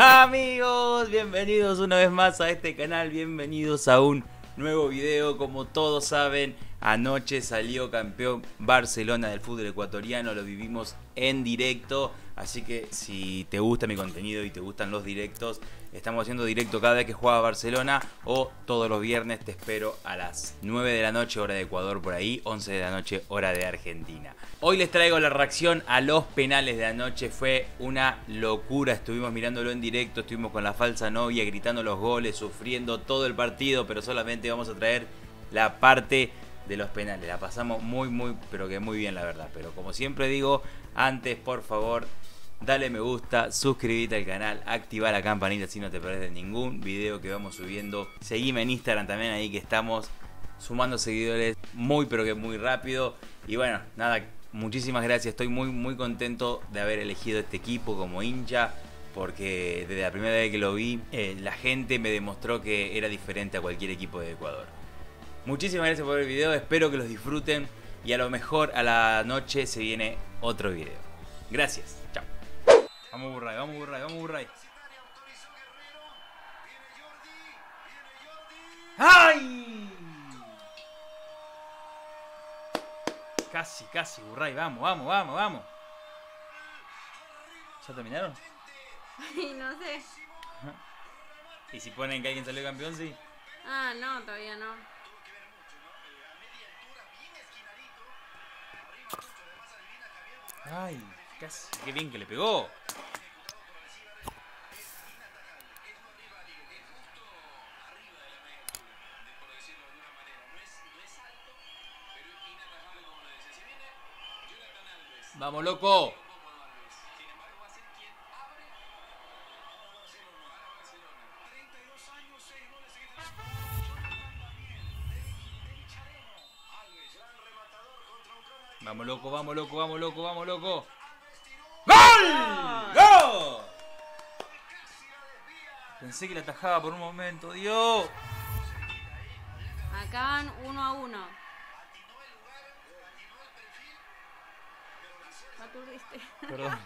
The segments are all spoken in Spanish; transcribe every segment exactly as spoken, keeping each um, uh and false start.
Amigos, bienvenidos una vez más a este canal, bienvenidos a un nuevo video. Como todos saben, anoche salió campeón Barcelona del fútbol ecuatoriano, lo vivimos en directo. Así que si te gusta mi contenido y te gustan los directos, estamos haciendo directo cada vez que juega Barcelona o todos los viernes. Te espero a las nueve de la noche hora de Ecuador por ahí, once de la noche hora de Argentina. Hoy les traigo la reacción a los penales de anoche, fue una locura. Estuvimos mirándolo en directo, estuvimos con la falsa novia, gritando los goles, sufriendo todo el partido, pero solamente vamos a traer la parte de los penales. La pasamos muy, muy, pero que muy bien la verdad. Pero como siempre digo, antes por favor, dale me gusta, suscríbete al canal, activa la campanita si no te perdés ningún video que vamos subiendo. Seguime en Instagram también, ahí que estamos sumando seguidores muy pero que muy rápido. Y bueno, nada, muchísimas gracias. Estoy muy muy contento de haber elegido este equipo como hincha, porque desde la primera vez que lo vi, eh, la gente me demostró que era diferente a cualquier equipo de Ecuador. Muchísimas gracias por el video, espero que los disfruten y a lo mejor a la noche se viene otro video. Gracias, chao. Vamos Burray, vamos Burray, vamos Burray. ¡Ay! Casi, casi Burray, vamos, vamos, vamos, vamos. ¿Ya terminaron? Ay, no sé. ¿Y si ponen que alguien salió campeón, sí? Ah, no, todavía no. Ay, casi, qué bien que le pegó. ¡Vamos, loco! Vamos, loco, vamos, loco, vamos, loco, vamos, loco. ¡Gol! ¡Gol! Pensé que la atajaba por un momento, Dios. Acaban uno a uno. Maturdiste. Perdón.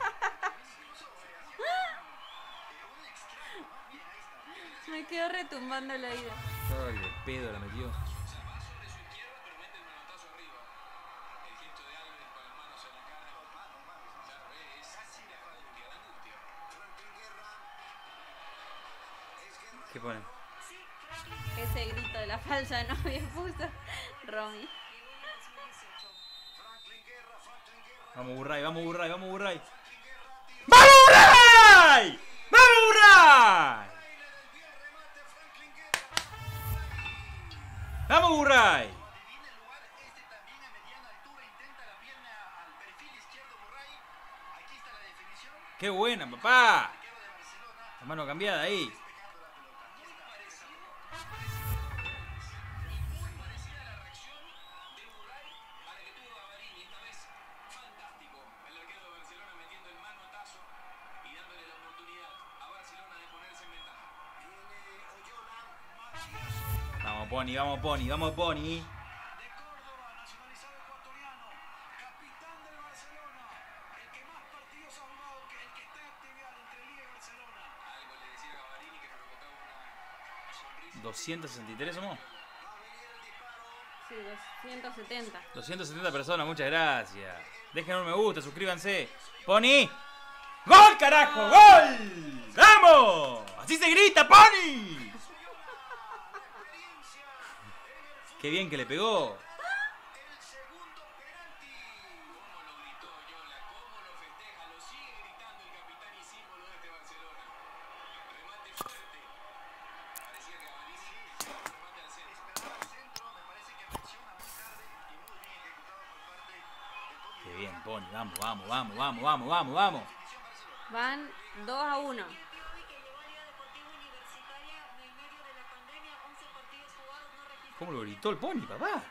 Me quedó retumbando la ida. Ay, de pedo la metió. ¿Qué ponen? Ese grito de la falsa novia puso Romy. Vamos Burray, vamos Burray, vamos Burray. ¡Vamos Burray! ¡Vamos Burray! ¡Vamos Burray! ¡Qué buena, papá! La mano cambiada ahí. Pony, vamos Pony, vamos Pony. ¿doscientos sesenta y tres somos? Sí, doscientos setenta. doscientos setenta personas, muchas gracias. Dejen un me gusta, suscríbanse. Pony. ¡Gol, carajo! ¡Gol! ¡Vamos! ¡Así se grita, Pony! ¡Qué bien que le pegó! ¡Qué bien, Pony! ¡Vamos, vamos, vamos, vamos, vamos, vamos, vamos! Van dos a uno. ¿Cómo lo gritó el Pony, papá?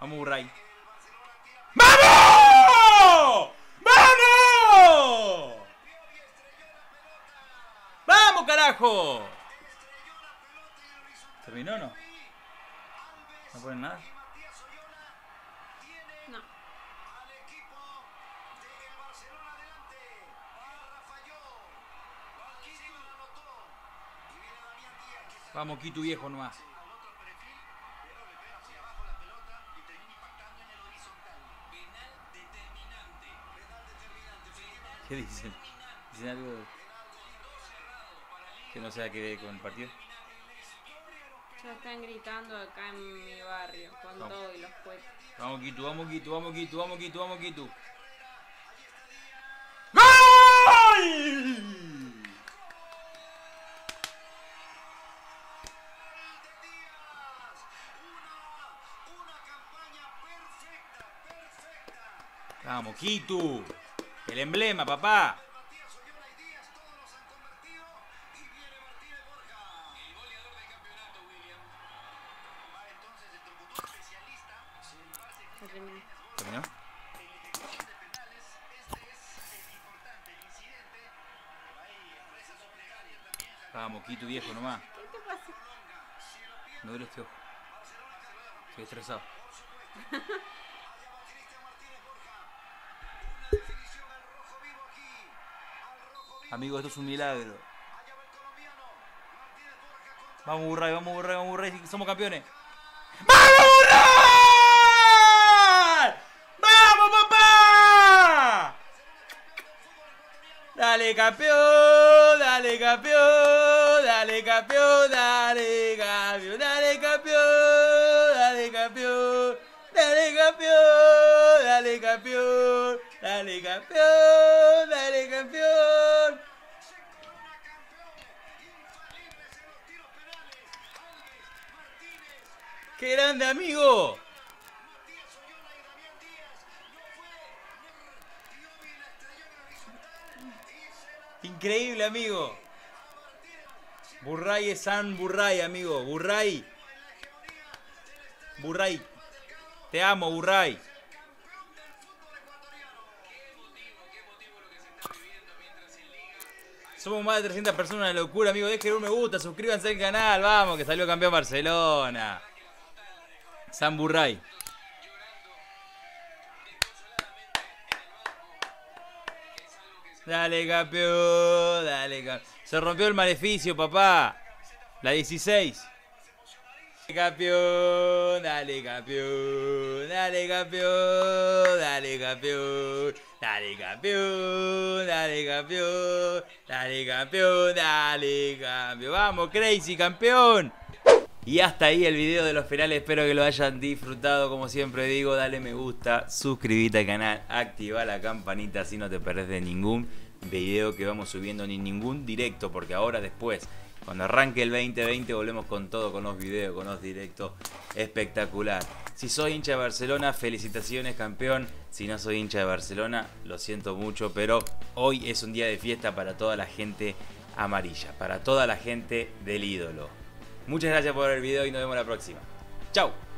Vamos, Burray. ¡Vamos! ¡Vamos! ¡Vamos, carajo! ¿Terminó o no? ¿No ponen nada? No. Vamos, Quito viejo nomás. ¿Qué dicen? ¿Dicen algo que no sea que con el partido? Ya están gritando acá en mi barrio, con vamos. Todo y los jueces. Vamos, Quito, vamos, Quito, vamos, Quito, vamos, Quito, vamos, Quito. ¡Gol! Vamos, Quito. El emblema, papá. ¿Terminó? Vamos, Quito viejo nomás. ¿Qué te pasa? No duele este ojo. Estoy estresado. Amigo, esto es un milagro. Vamos, Burray, vamos, Burray, vamos, Burray. Somos campeones. ¡Vamos, Burray! ¡Vamos, papá! Dale, campeón, dale, campeón, dale, campeón, dale, campeón, dale, campeón, dale, campeón, dale, campeón, dale, campeón, dale, campeón, dale, campeón. ¡Qué grande, amigo! Increíble, amigo. Burray es San Burray, amigo. Burray. Burray. Te amo, Burray. Somos más de trescientas personas de locura, amigo. Dejen un me gusta, suscríbanse al canal. Vamos, que salió campeón Barcelona. San Burray. Dale, campeón. Dale, campeón. Se rompió el maleficio, papá. La dieciséis. Dale, campeón. Dale, campeón. Dale, campeón. Dale, campeón. Dale, campeón. Dale, campeón. Dale, campeón. Dale, campeón. Vamos, Crazy, campeón. Y hasta ahí el video de los penales, espero que lo hayan disfrutado, como siempre digo, dale me gusta, suscríbete al canal, activa la campanita así no te perdés de ningún video que vamos subiendo ni ningún directo, porque ahora después, cuando arranque el veinte veinte volvemos con todo, con los videos, con los directos, espectacular. Si soy hincha de Barcelona, felicitaciones campeón, si no soy hincha de Barcelona, lo siento mucho, pero hoy es un día de fiesta para toda la gente amarilla, para toda la gente del ídolo. Muchas gracias por ver el video y nos vemos la próxima. ¡Chao!